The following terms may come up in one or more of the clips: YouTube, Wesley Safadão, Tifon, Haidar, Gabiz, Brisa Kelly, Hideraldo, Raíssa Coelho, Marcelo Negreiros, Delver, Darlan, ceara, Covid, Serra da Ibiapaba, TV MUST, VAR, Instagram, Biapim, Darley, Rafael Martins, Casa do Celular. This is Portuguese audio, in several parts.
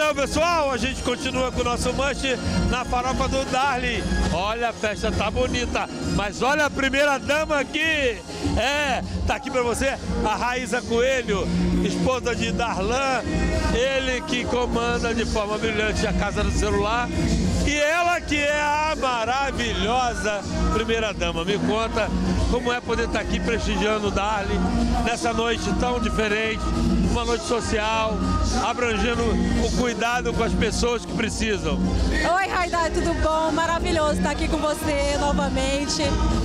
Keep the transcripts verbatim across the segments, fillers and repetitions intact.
Então, pessoal, a gente continua com o nosso manche na farofa do Darley. Olha, a festa tá bonita, mas olha a primeira dama aqui. É, tá aqui pra você a Raíssa Coelho, esposa de Darlan, ele que comanda de forma brilhante a Casa do Celular. E ela que é a maravilhosa primeira-dama. Me conta como é poder estar aqui prestigiando o Darley nessa noite tão diferente, uma noite social, abrangendo o cuidado com as pessoas que precisam. Oi, Haidar, tudo bom? Maravilhoso estar aqui com você novamente.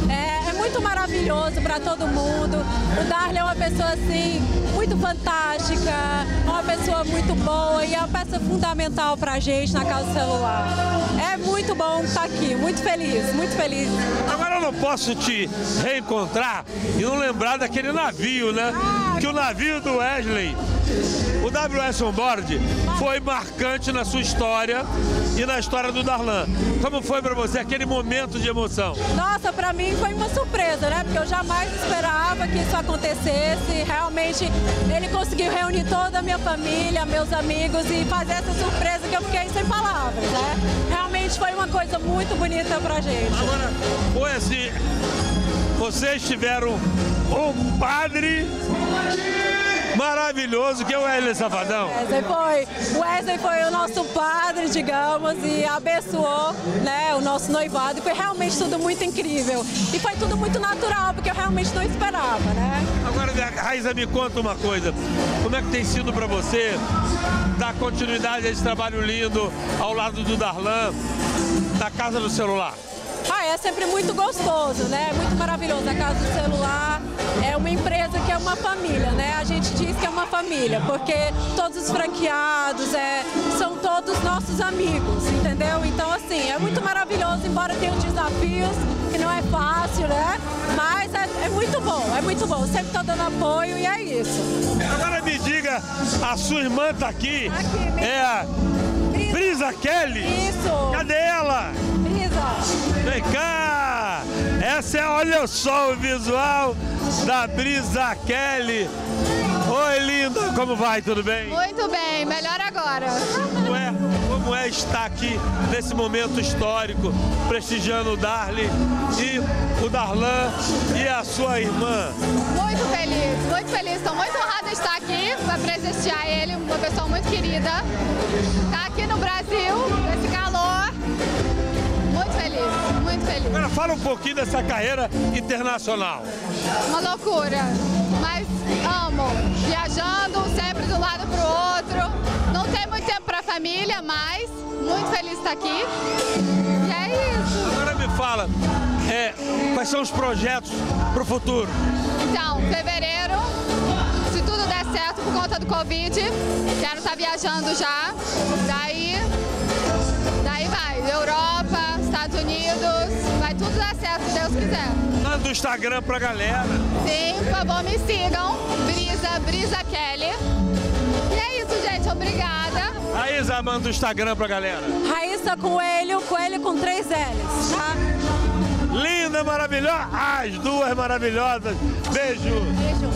É, é muito maravilhoso para todo mundo. O Darley é uma pessoa, assim, muito fantástica, uma pessoa muito boa e é uma peça fundamental para a gente na Casa do Celular. É muito bom estar aqui, muito feliz, muito feliz. Agora eu não posso te reencontrar e não lembrar daquele navio, né? Ah, que o navio do Wesley, o W S On Board, foi marcante na sua história e na história do Darlan. Como foi para você aquele momento de emoção? Nossa, para mim foi uma surpresa, né? Porque eu jamais esperava que isso acontecesse. Realmente, ele conseguiu reunir toda a minha família, meus amigos e fazer essa surpresa que eu fiquei sem palavras, né? Realmente foi uma coisa muito bonita pra gente. Agora, foi assim, vocês tiveram um padre maravilhoso, que é o Wesley Safadão. Wesley foi, Wesley foi o nosso padre, digamos, e abençoou, né, o nosso noivado. Foi realmente tudo muito incrível. E foi tudo muito natural, porque eu realmente não esperava, né? Agora, Raíssa, me conta uma coisa. Como é que tem sido para você dar continuidade a esse trabalho lindo ao lado do Darlan, da Casa do Celular? Ah, é sempre muito gostoso, né? Muito maravilhoso. A Casa do Celular é uma empresa que é uma família, né? A gente diz que é uma família, porque todos os franqueados é, são todos nossos amigos, entendeu? Então, assim, é muito maravilhoso, embora tenha os desafios, que não é fácil, né? Mas é, é muito bom, é muito bom. Sempre estou dando apoio e é isso. Agora me diga, a sua irmã está aqui, tá aqui mesmo. É a Brisa, Brisa Kelly. Isso. Cadê ela? Vem cá! Essa é, olha só o visual da Brisa Kelly. Oi, linda! Como vai? Tudo bem? Muito bem, melhor agora. Como é, como é estar aqui nesse momento histórico, prestigiando o Darley e o Darlan e a sua irmã? Muito feliz, muito feliz. Estou muito honrada de estar aqui para presentear ele, uma pessoa muito querida. Está aqui no Brasil, nesse calor. Muito feliz, muito feliz. Agora fala um pouquinho dessa carreira internacional. Uma loucura, mas amo. Viajando sempre de um lado para o outro. Não tem muito tempo para a família, mas muito feliz de estar aqui. E é isso. Agora me fala, é, quais são os projetos para o futuro? Então, fevereiro, se tudo der certo por conta do Covid, quero estar viajando já. Daí, daí vai, Europa, Estados Unidos, vai tudo dar certo, se Deus quiser. Lá do Instagram pra galera. Sim, por favor, me sigam. Brisa, Brisa Kelly. E é isso, gente, obrigada. Raíssa, manda o Instagram pra galera. Raíssa Coelho, Coelho com três L's, tá? Linda, maravilhosa. As duas maravilhosas. Beijo. Beijo.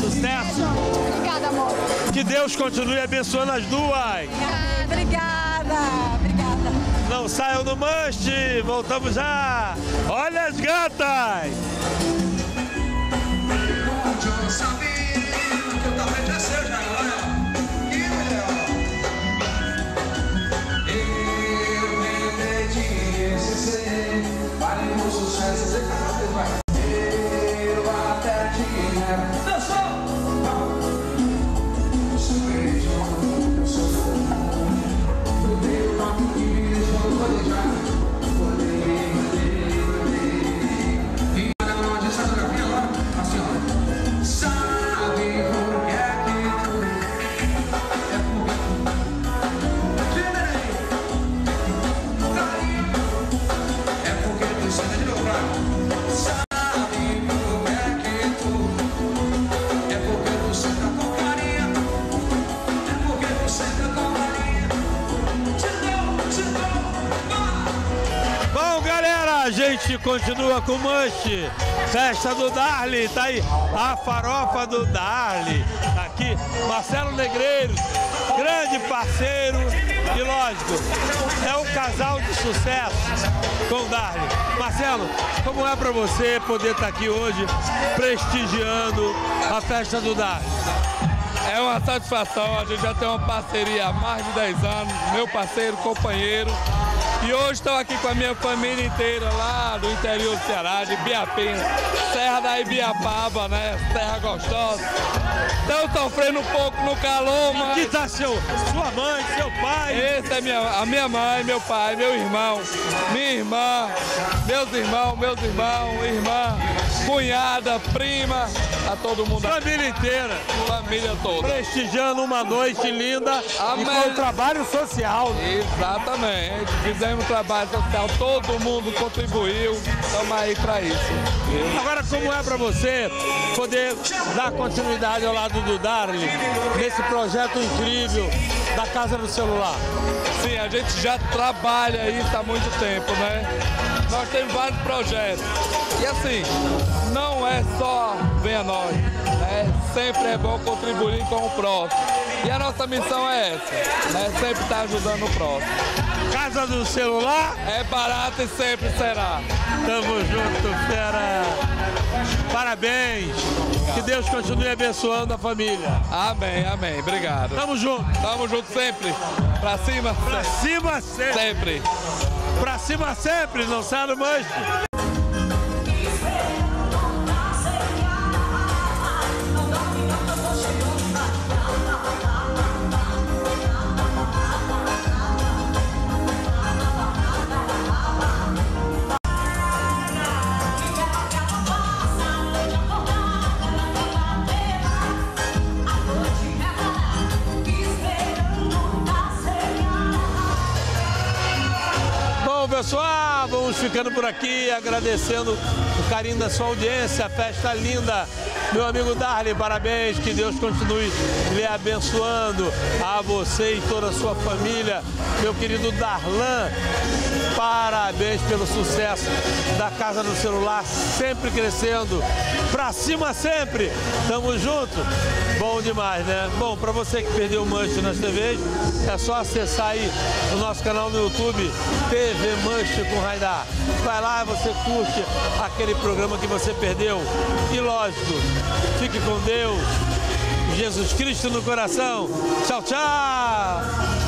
Sucesso. Beijo. Obrigada, amor. Que Deus continue abençoando as duas. Obrigada, obrigada. Não saiam do manche, voltamos já! Olha as gatas! Continua com o manche, festa do Darley, tá aí a farofa do Darley, aqui Marcelo Negreiros. grande parceiro e, lógico, é um casal de sucesso com o Darley. Marcelo, como é para você poder estar aqui hoje prestigiando a festa do Darley? É uma satisfação, a gente já tem uma parceria há mais de dez anos, meu parceiro, companheiro. E hoje estou aqui com a minha família inteira lá do interior do Ceará, de Biapim, Serra da Ibiapaba, né? Terra gostosa. Estão sofrendo um pouco no calor, mas... Aqui está seu, sua mãe, seu pai. Essa é minha, a minha mãe, meu pai, meu irmão, minha irmã, meus irmãos, meus irmãos, irmã, cunhada, prima, a todo mundo. Família inteira. Família toda. Prestigiando uma noite linda e com o trabalho social. Exatamente. Fizemos um trabalho social, todo mundo contribuiu, estamos aí para isso. Agora, como é para você poder dar continuidade ao lado do Darley nesse projeto incrível da Casa do Celular? Sim, a gente já trabalha isso há muito tempo, né? Nós temos vários projetos. E assim, não é só venha nós, né? Sempre é bom contribuir com o próximo. E a nossa missão é essa, né? Sempre estar ajudando o próximo. Casa do Celular é barato e sempre será. Tamo junto, fera. Parabéns. Obrigado. Que Deus continue abençoando a família. Amém, amém. Obrigado. Tamo junto. Tamo junto sempre. Pra cima. Pra cima sempre. Sempre. Pra cima sempre, não sai do manche. Pessoal, vamos ficando por aqui, agradecendo o carinho da sua audiência, festa linda. Meu amigo Darley, parabéns, que Deus continue lhe abençoando, a você e toda a sua família. Meu querido Darlan, parabéns pelo sucesso da Casa do Celular, sempre crescendo, pra cima sempre, tamo junto. Bom demais, né? Bom, pra você que perdeu o Manche nas T Vs, é só acessar aí o nosso canal no YouTube, T V Manche com Haidar. Vai lá, você curte aquele programa que você perdeu e, lógico, fique com Deus, Jesus Cristo no coração. Tchau, tchau!